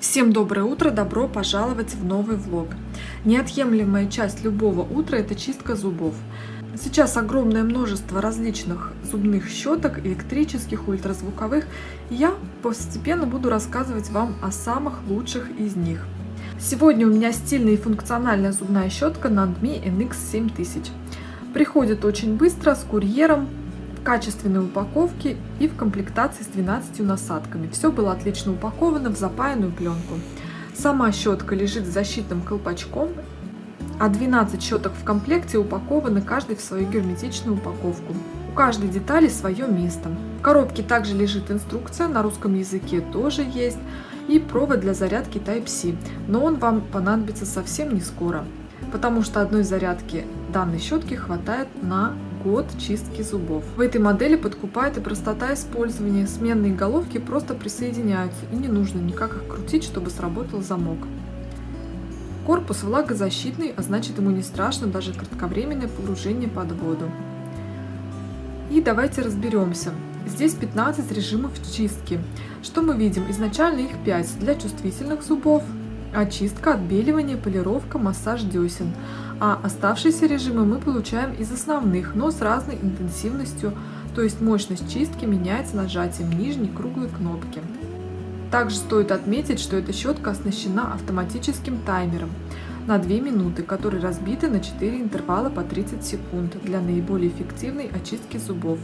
Всем доброе утро, добро пожаловать в новый влог. Неотъемлемая часть любого утра – это чистка зубов. Сейчас огромное множество различных зубных щеток, электрических, ультразвуковых. Я постепенно буду рассказывать вам о самых лучших из них. Сегодня у меня стильная и функциональная зубная щетка Nandme NX7000. Приходит очень быстро, с курьером, в качественной упаковке и в комплектации с 12 насадками. Все было отлично упаковано в запаянную пленку. Сама щетка лежит с защитным колпачком, а 12 щеток в комплекте упакованы каждый в свою герметичную упаковку. У каждой детали свое место. В коробке также лежит инструкция, на русском языке тоже есть, и провод для зарядки Type-C, но он вам понадобится совсем не скоро, потому что одной зарядки данной щетки хватает на год чистки зубов. В этой модели подкупает и простота использования. Сменные головки просто присоединяются, и не нужно никак их крутить, чтобы сработал замок. Корпус влагозащитный, а значит, ему не страшно даже кратковременное погружение под воду. И давайте разберемся. Здесь 15 режимов чистки. Что мы видим? Изначально их 5 для чувствительных зубов: очистка, отбеливание, полировка, массаж десен. А оставшиеся режимы мы получаем из основных, но с разной интенсивностью, то есть мощность чистки меняется нажатием нижней круглой кнопки. Также стоит отметить, что эта щетка оснащена автоматическим таймером на 2 минуты, которые разбиты на 4 интервала по 30 секунд для наиболее эффективной очистки зубов.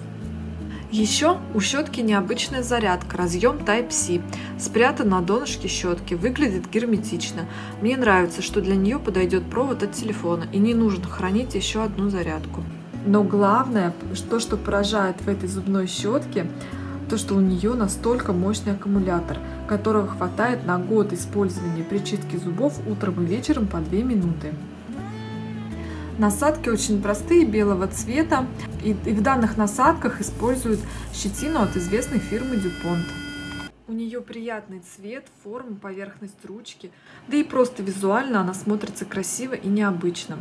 Еще у щетки необычная зарядка, разъем Type-C, спрятан на донышке щетки, выглядит герметично. Мне нравится, что для нее подойдет провод от телефона, и не нужно хранить еще одну зарядку. Но главное, то, что поражает в этой зубной щетке, то, что у нее настолько мощный аккумулятор, которого хватает на год использования при чистке зубов утром и вечером по 2 минуты. Насадки очень простые, белого цвета, и в данных насадках используют щетину от известной фирмы DuPont. У нее приятный цвет, форма, поверхность ручки, да и просто визуально она смотрится красиво и необычно.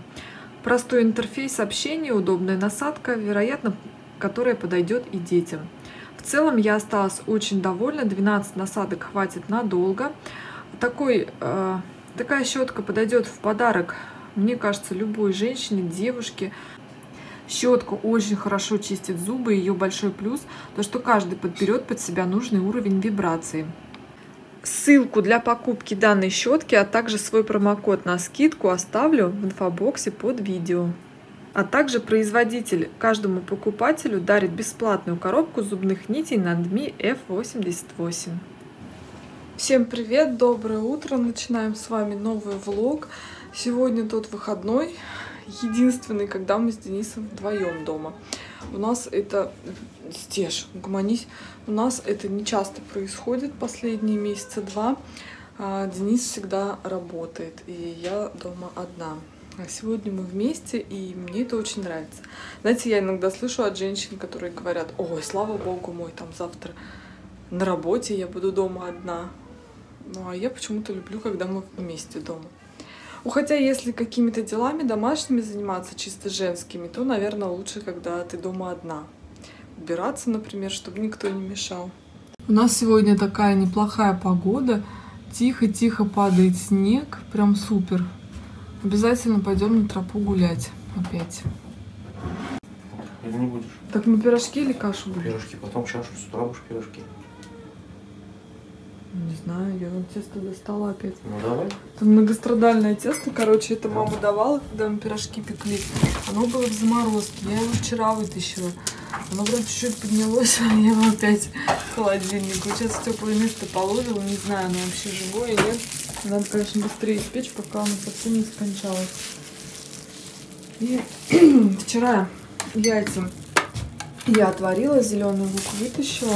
Простой интерфейс общения, удобная насадка, вероятно, которая подойдет и детям. В целом я осталась очень довольна, 12 насадок хватит надолго. Такая щетка подойдет в подарок, мне кажется, любой женщине, девушке. Щетка очень хорошо чистит зубы, ее большой плюс то, что каждый подберет под себя нужный уровень вибрации. Ссылку для покупки данной щетки, а также свой промокод на скидку оставлю в инфобоксе под видео. А также производитель каждому покупателю дарит бесплатную коробку зубных нитей Nandme F88. Всем привет, доброе утро, начинаем с вами новый влог. Сегодня тот выходной, единственный, когда мы с Денисом вдвоем дома. У нас это... Стеж, угомонись. У нас это не часто происходит последние месяца два. Денис всегда работает, и я дома одна. А сегодня мы вместе, и мне это очень нравится. Знаете, я иногда слышу от женщин, которые говорят: ой, слава богу, мой там завтра на работе, я буду дома одна. Ну, а я почему-то люблю, когда мы вместе дома. Хотя если какими-то делами домашними заниматься, чисто женскими, то, наверное, лучше, когда ты дома одна. Убираться, например, чтобы никто не мешал. У нас сегодня такая неплохая погода. Тихо-тихо падает снег. Прям супер. Обязательно пойдем на тропу гулять опять. Или не будешь? Так мы пирожки или кашу будем? Пирожки, потом чашу, с утра будешь пирожки. Не знаю, я тесто достала опять. Ну давай. Там многострадальное тесто, короче, это мама давала, когда мы пирожки пекли. Оно было в заморозке, я его вчера вытащила. Оно прям чуть-чуть поднялось, а я его опять в холодильник. Сейчас в теплое место положила, не знаю, оно вообще живое или нет. Надо, конечно, быстрее испечь, пока оно совсем не скончалось. И вчера яйца я отварила, зеленый лук вытащила.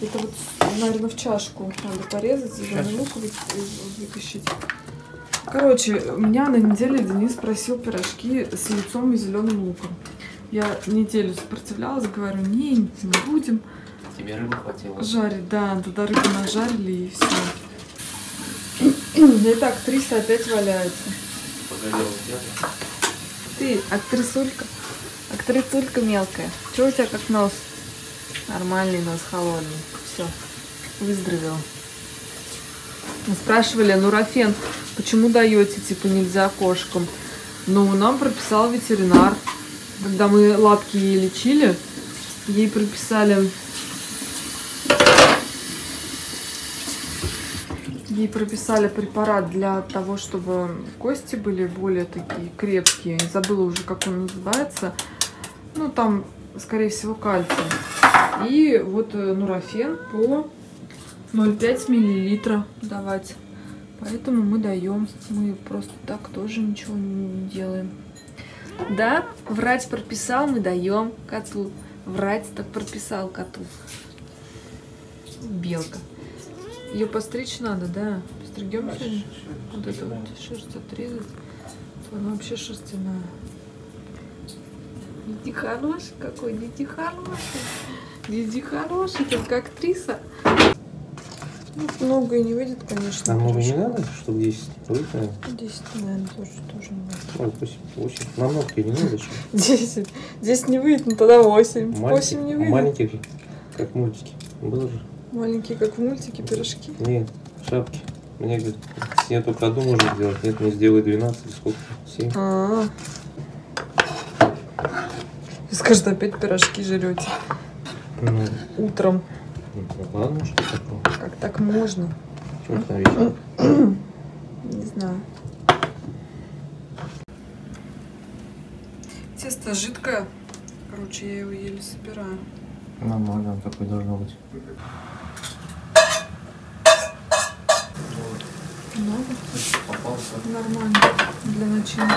Это вот, наверное, в чашку надо порезать, зеленый лук вытащить. Короче, у меня на неделе Денис просил пирожки с яйцом и зеленым луком. Я неделю сопротивлялась, говорю: не будем. Тебе рыбу хватило? Жарить, да, туда рыбу нажарили и все. И так 300 опять валяется. Погорело дело. Ты, актрисулька мелкая. Чего у тебя как нос? Нормальный, но с холодным. Все, выздоровел. Спрашивали, ну, Рафен, почему даете, типа, нельзя кошкам? Ну, нам прописал ветеринар. Когда мы лапки ей лечили, ей прописали... Ей прописали препарат для того, чтобы кости были более такие крепкие. Забыла уже, как он называется. Ну, там, скорее всего, кальций. И вот нурофен по 0,5 мл давать. Поэтому мы даем. Мы просто так тоже ничего не делаем. Да, врач прописал, мы даем коту. Врач так прописал коту. Белка. Ее постричь надо, да? Постригем сегодня? Вот эту вот шерсть отрезать. Она вообще шерстяная. Иди хороший какой, иди хороший. Иди хороший, как актриса. Ну, много и не выйдет, конечно. А много не надо, чтобы 10 выйдет? 10, наверное, тоже не надо. 8. На много и не надо, что? 10. 10 не выйдет, но тогда 8. 8 не выйдет. Маленькие, как мультики. Было же. Маленькие, как в мультике, пирожки? Нет, шапки. Мне говорят, я только одну можно сделать. Нет, мне сделай 12, сколько? 7. И скажут, опять пирожки жрете. Ну, утром. Ну, ладно, что такое? Как так можно? Черт на вечер. Не знаю. Тесто жидкое. Короче, я его еле собираю. Нормально, оно такое должно быть. Нормально для начинки.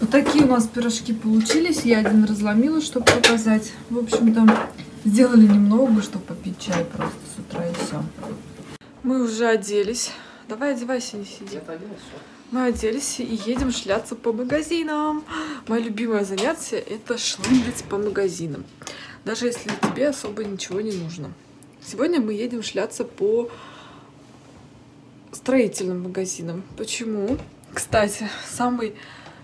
Вот такие у нас пирожки получились. Я один разломила, чтобы показать. В общем-то, сделали немного, чтобы попить чай просто с утра и все. Мы уже оделись. Давай одевайся, не сиди. Я оделась. Мы оделись и едем шляться по магазинам. Мое любимое занятие — это шлындать по магазинам. Даже если тебе особо ничего не нужно. Сегодня мы едем шляться по строительным магазинам. Почему? Кстати, самый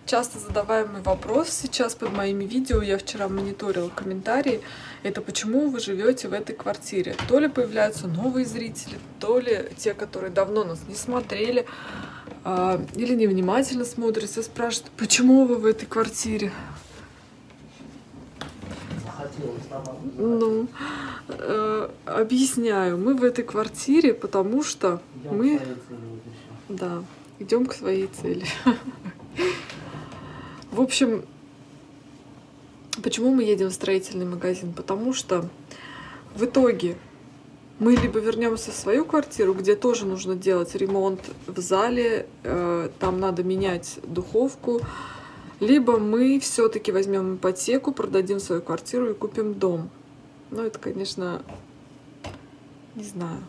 часто задаваемый вопрос сейчас под моими видео, я вчера мониторила комментарии, это почему вы живете в этой квартире. То ли появляются новые зрители, то ли те, которые давно нас не смотрели или невнимательно смотрят, и спрашивают, почему вы в этой квартире. Ну, объясняю. Мы в этой квартире, потому что мы идем к своей цели. В общем, почему мы едем в строительный магазин? Потому что в итоге мы либо вернемся в свою квартиру, где тоже нужно делать ремонт в зале, там надо менять духовку. Либо мы все-таки возьмем ипотеку, продадим свою квартиру и купим дом. Ну, это, конечно, не знаю.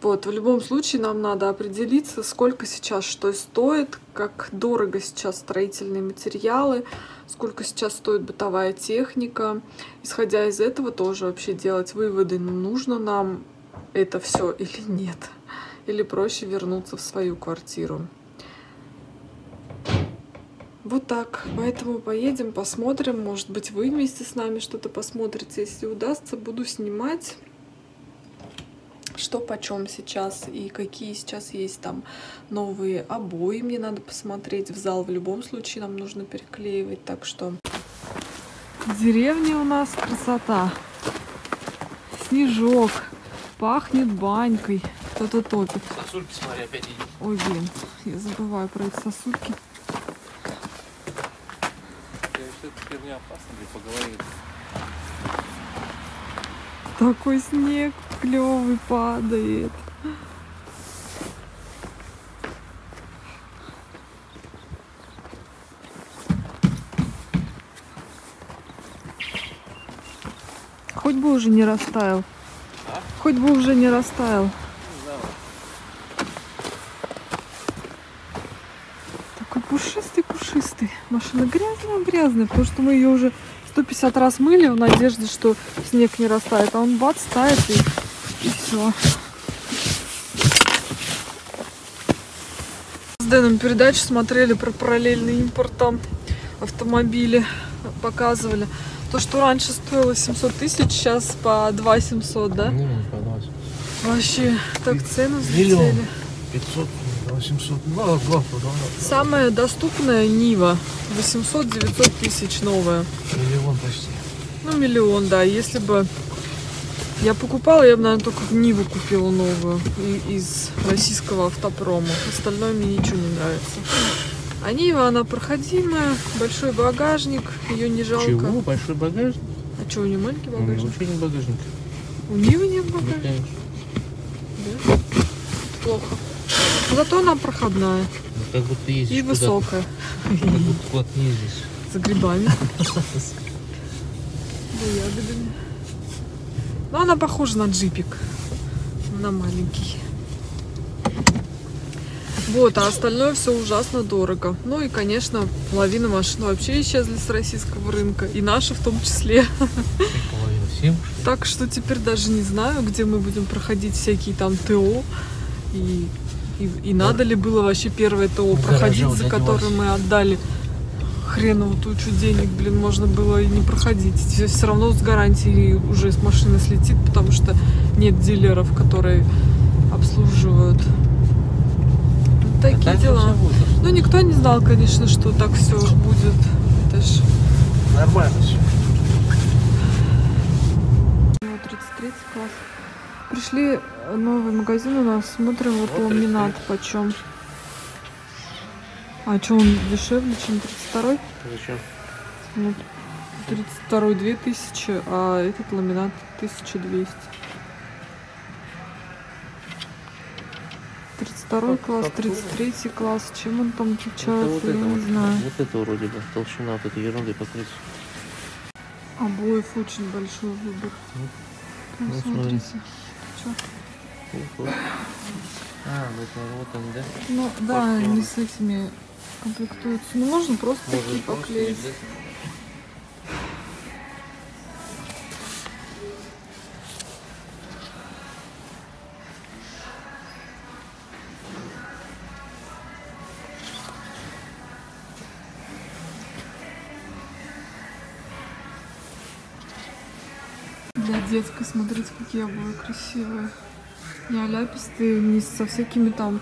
Вот, в любом случае нам надо определиться, сколько сейчас что стоит, как дорого сейчас строительные материалы, сколько сейчас стоит бытовая техника. Исходя из этого тоже вообще делать выводы, нужно нам это все или нет. Или проще вернуться в свою квартиру. Вот так. Поэтому поедем, посмотрим. Может быть, вы вместе с нами что-то посмотрите. Если удастся, буду снимать, что почем сейчас и какие сейчас есть там новые обои. Мне надо посмотреть. В зал в любом случае нам нужно переклеивать. Так что... Деревня у нас красота. Снежок. Пахнет банькой. Кто-то топит. Сосульки, смотри, опять идет. Ой, блин. Я забываю про эти сосульки. Мне опасно, для поговорить. Такой снег клевый падает. Хоть бы уже не растаял. А? Хоть бы уже не растаял. Не знаю. Такой пушистый. Машина грязная, потому что мы ее уже 150 раз мыли в надежде, что снег не растает, а он бац, тает и все. С Дэном передачу смотрели про параллельный импорт, там автомобили показывали. То, что раньше стоило 700 тысяч, сейчас по 2 700, да? Не, по 2 700. Вообще, так цену взлетели. 500 на 800. Самая доступная Нива 800–900 тысяч новая. Миллион почти. Ну миллион, да. Если бы я покупала, я бы, наверное, только Ниву купила новую из российского автопрома. Остальное мне ничего не нравится. А Нива, она проходимая, большой багажник, ее не жалко. Чего? Большой багажник? А что, у нее маленький багажник? У нее вообще не багажник. У Нивы нет багажника? Да? Плохо. Зато она проходная. Ну, как будто ездишь и высокая. Как будто куда-то не ездишь. За грибами. За ягодами. Но она похожа на джипик. Она маленький. Вот, а остальное все ужасно дорого. Ну и, конечно, половина машин вообще исчезли с российского рынка. И наши в том числе. Так что теперь даже не знаю, где мы будем проходить всякие там ТО. И надо ли было вообще первое ТО проходить, за которое мы отдали хренову тучу денег, блин, можно было и не проходить. Все равно с гарантией уже с машины слетит, потому что нет дилеров, которые обслуживают. Вот такие дела. Ну, никто не знал, конечно, что так все будет. Это ж... Нормально все. 33 класс. Пришли новый магазин у нас, смотрим, вот ламинат почем. А что, он дешевле, чем 32-й? Зачем? Вот, 32-й 2000, а этот ламинат 1200. 32-й класс, 33-й класс, чем он там отличается, вот я это, не вот, знаю. Вот это вроде бы толщина, вот этой ерундой покрыть. Обоев очень большой выбор. Ну, смотрите. Вот они, да? Ну да, они с этими комплектуются. Ну можно просто такие поклеить. Для детской, смотрите, какие обои красивые. Не аляпистые, не со всякими там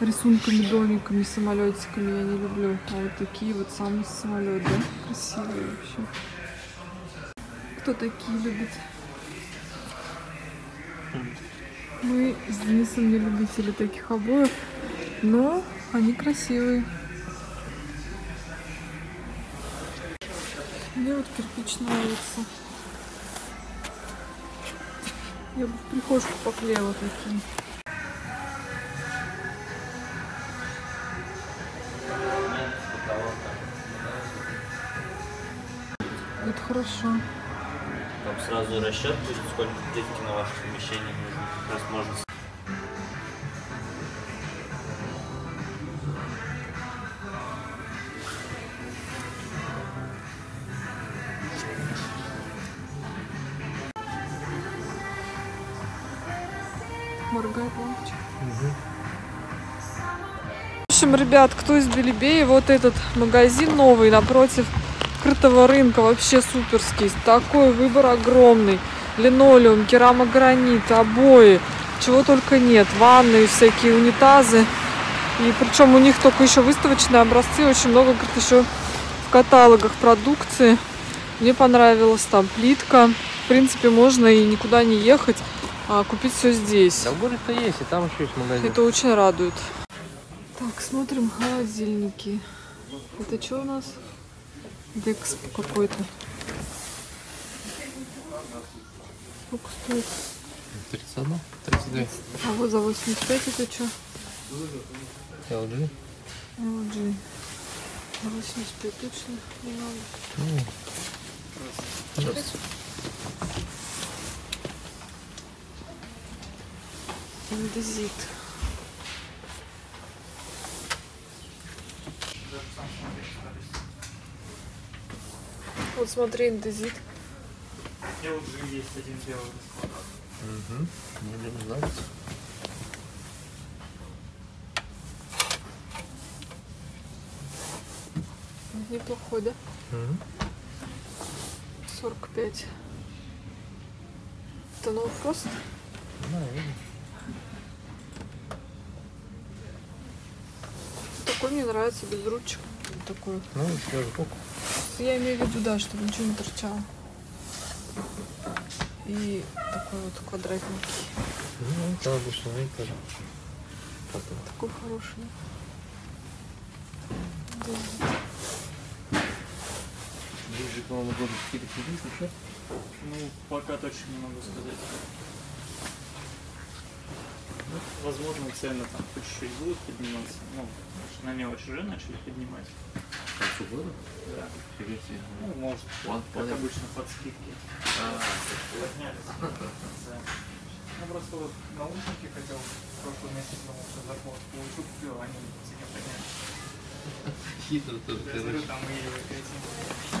рисунками, домиками, самолетиками, я не люблю. А вот такие вот сами самолеты, да? Красивые вообще. Кто такие любит? Мы с Денисом не любители таких обоев, но они красивые. Мне вот кирпич нравится. Я бы в прихожку поклеила такие. Это хорошо. Там сразу расчет будет, сколько детки на ваших помещениях нужно. Моргает лампочка. В общем, ребят, кто из Белебея, вот этот магазин новый напротив открытого рынка, вообще суперский. Такой выбор огромный. Линолеум, керамогранит, обои, чего только нет. Ванны, всякие унитазы. И причем у них только еще выставочные образцы. Очень много, говорит, еще в каталогах продукции. Мне понравилась там плитка. В принципе, можно и никуда не ехать. А купить все здесь. Да, в городе-то есть, и там еще есть магазин. Это очень радует. Так, смотрим холодильники. Это что у нас? Декс какой-то. Сколько стоит? 31, 32. А вот за 85 это что? LG. LG. 85 точно не надо. Пожалуйста. Индезит. Вот смотри, Индезит. LG есть один белый бесплатный. Угу. Будем знать. Неплохой, да? Угу. 45. Это ноуфрост? Да, видно. мне нравится без ручек. Вот такой. Ну, я имею в виду, да, чтобы ничего не торчало. И такой вот квадратненький. Ну, это обычно, тоже. Такой хороший. Да. Ближе к Новому году какие-то кредиты еще? Ну, пока точно не могу сказать. Ну, возможно, цены там по чуть-чуть будут подниматься. Ну, на мелочь уже начали поднимать. К концу года? Да. Ну, может, как обычно, под скидки. Ну, просто вот наушники хотел в прошлом месяце, потому что зарплату получу, купил, а они в цене поднялись. Хитро тоже, короче. Там и эти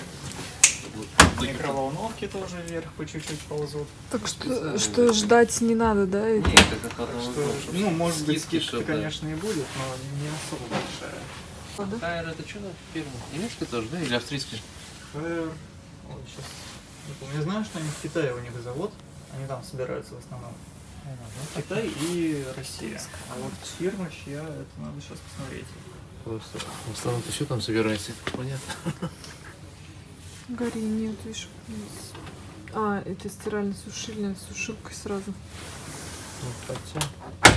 микроволновки тоже вверх по чуть-чуть ползут. Так что ждать не надо, да? Нет, это ну, может быть, скидка, конечно, и будет, но не особо большая. Haier это что за фирма? Немецкая тоже, да? Или австрийская? Haier. Вот сейчас. Я знаю, что они в Китае, у них завод. Они там собираются в основном. Китай и Россия. А вот фирма чья, это надо сейчас посмотреть. Просто в основном еще там собирается. Понятно. Гори, нет, видишь. А, это стиральная сушильная с сушилкой сразу. Вот хотя.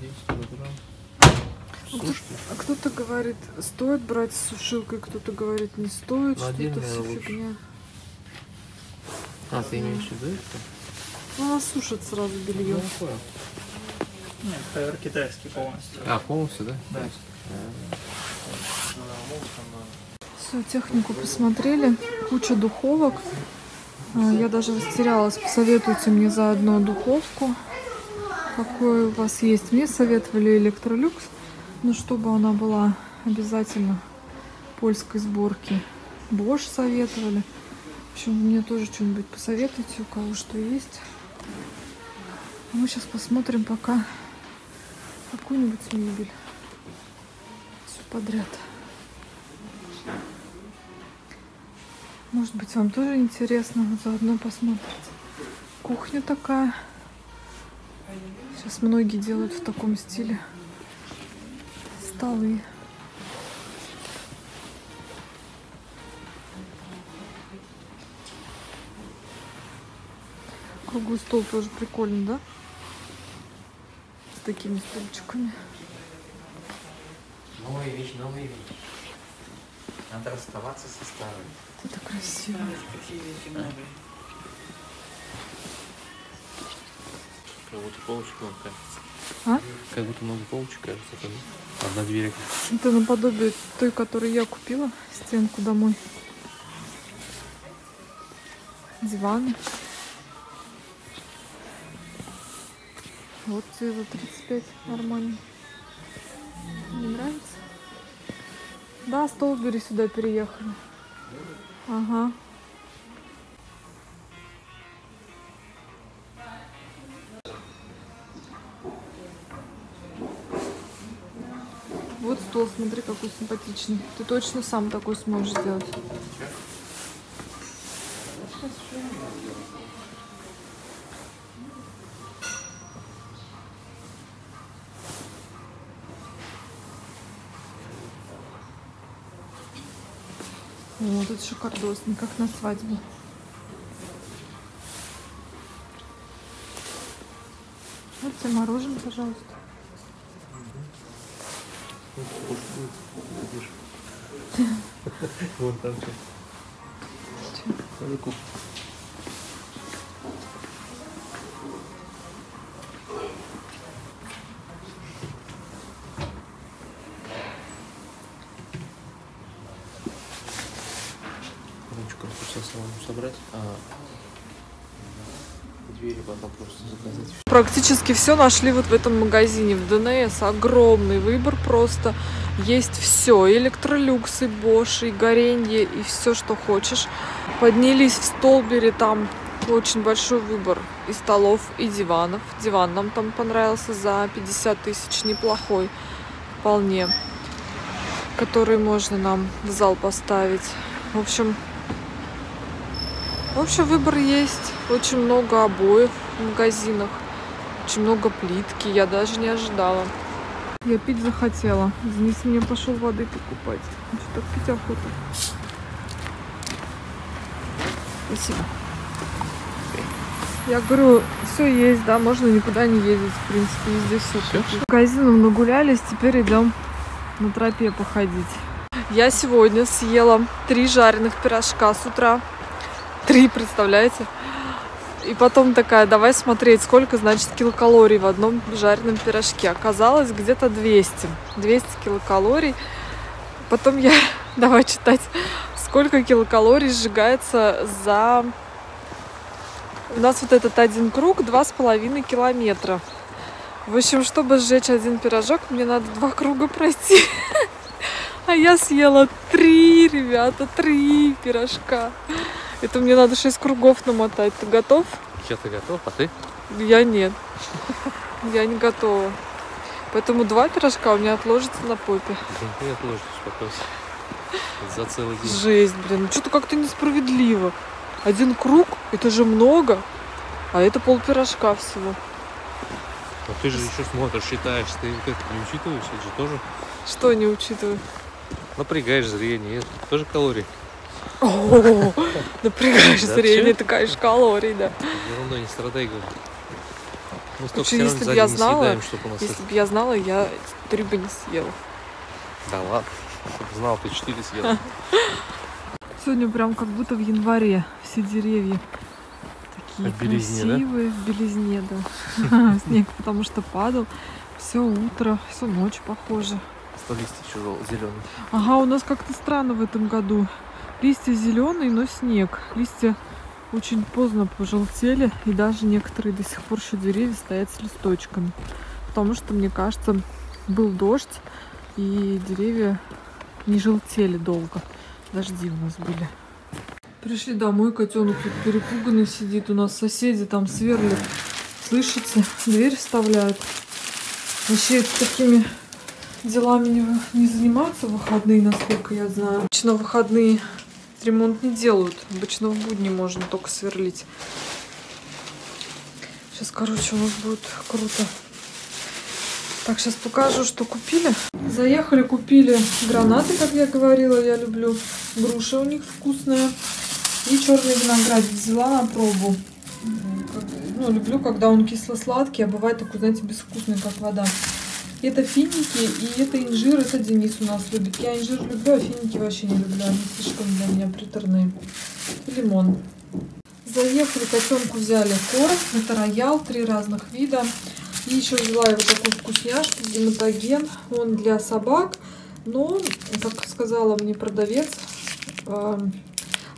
10 килограмм. А кто-то говорит, стоит брать с сушилкой, кто-то говорит, не стоит, что это все фигня. А, ты имеешь в виду это? Ну, она сушит сразу белье. Нет, Haier китайский полностью. А, полностью, да? Да. Всю технику посмотрели, куча духовок. Я даже растерялась, посоветуйте мне заодно духовку. Какой у вас есть? Мне советовали Electrolux. Ну, чтобы она была обязательно польской сборки. Bosch советовали. В общем, мне тоже что-нибудь посоветуйте, у кого что есть. А мы сейчас посмотрим пока какую-нибудь мебель. Все подряд. Может быть, вам тоже интересно, вот заодно посмотрите. Кухня такая. Сейчас многие делают в таком стиле. Столы. Круглый стол тоже прикольный, да? С такими стульчиками. Новая вещь, новая вещь. Надо расставаться со старой. Это красиво. Как будто полочка вам кажется. А? Как будто много полочек, кажется, там одна дверь. Это наподобие той, которую я купила, стенку домой. Диваны. Вот тебе за 35 нормально. Не нравится? Да, Столбери сюда переехали. Ага. Вот стол, смотри, какой симпатичный. Ты точно сам такой сможешь сделать. О, тут шикардосно, как на свадьбе. Вот тебе мороженое, пожалуйста. Вон там что. Ручку сейчас самому собрать, а двери потом просто заказать. Практически все нашли вот в этом магазине, в ДНС. Огромный выбор просто. Есть все. И Electrolux, и Bosch, и Gorenje, и все, что хочешь. Поднялись в Столбери, там очень большой выбор и столов, и диванов. Диван нам там понравился за 50 тысяч, неплохой, вполне. Который можно нам в зал поставить. В общем, выбор есть. Очень много обоев в магазинах. Очень много плитки, я даже не ожидала. Я пить захотела. Денис мне пошел воды покупать. Что-то пить охота. Спасибо. Я говорю, все есть, да, можно никуда не ездить, в принципе, и здесь все. Магазином нагулялись, теперь идем на тропе походить. Я сегодня съела 3 жареных пирожка с утра. 3, представляете? И потом такая, давай смотреть, сколько, значит, килокалорий в одном жареном пирожке. Оказалось, где-то 200. 200 килокалорий. Потом я, давай читать, сколько килокалорий сжигается за... У нас вот этот один круг 2,5 километра. В общем, чтобы сжечь один пирожок, мне надо 2 круга пройти. А я съела 3, ребята, 3 пирожка. Это мне надо 6 кругов намотать. Ты готов? Сейчас ты готов, а ты? Я нет. Я не готова. Поэтому 2 пирожка у меня отложится на попе. Да ты отложишь потом. За целый день. Жесть, блин. Ну что-то как-то несправедливо. Один круг, это же много, а это пол пирожка всего. А ты же еще смотришь, считаешь, ты как не учитываешь, это же тоже. Что не учитываю? Напрягаешь зрение, это тоже калории. О, напрягаешь зрение, это, конечно, калории, да. Ерундой не страдай, говорю. Мы столько все равно за день не съедаем, чтобы у нас... Если бы я знала, я 3 бы не съела. Да ладно, чтобы знал, ты 4 съела. Сегодня прям как будто в январе, все деревья такие красивые, в белизне, да. Снег, потому что падал все утро, всю ночь, похоже. Листья зеленые. Ага, у нас как-то странно в этом году. Листья зеленые, но снег. Листья очень поздно пожелтели, и даже некоторые до сих пор еще деревья стоят с листочками. Потому что, мне кажется, был дождь, и деревья не желтели долго. Дожди у нас были. Пришли домой, котенок тут перепуганный сидит. У нас соседи там сверлят. Слышится, дверь вставляют. Вообще такими делами не занимаются в выходные, насколько я знаю. Обычно в выходные ремонт не делают. Обычно в будни можно только сверлить. Сейчас, короче, у нас будет круто. Так, сейчас покажу, что купили. Заехали, купили гранаты, как я говорила, я люблю. Груша у них вкусная. И черный виноград взяла на пробу. Ну, люблю, когда он кисло-сладкий, а бывает такой, знаете, безвкусный, как вода. Это финики, и это инжир, это Денис у нас любит. Я инжир люблю, а финики вообще не люблю. Они слишком для меня приторные. И лимон. Заехали, котенку взяли корм. Это роял, 3 разных вида. И еще взяла его такую вкусняшку, гематоген, он для собак, но, как сказала мне продавец,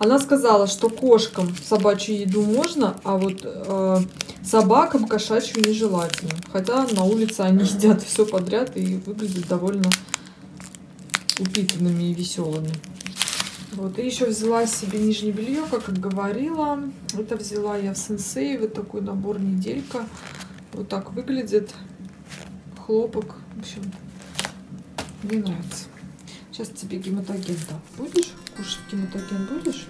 она сказала, что кошкам собачью еду можно, а вот собакам кошачью нежелательно. Хотя на улице они едят все подряд и выглядят довольно упитанными и веселыми. Вот, и еще взяла себе нижнее белье, как и говорила. Это взяла я в Сенсей, вот такой набор неделька. Вот так выглядит хлопок. В общем, мне нравится. Сейчас тебе гематоген дам. Будешь? Кушать гематоген будешь?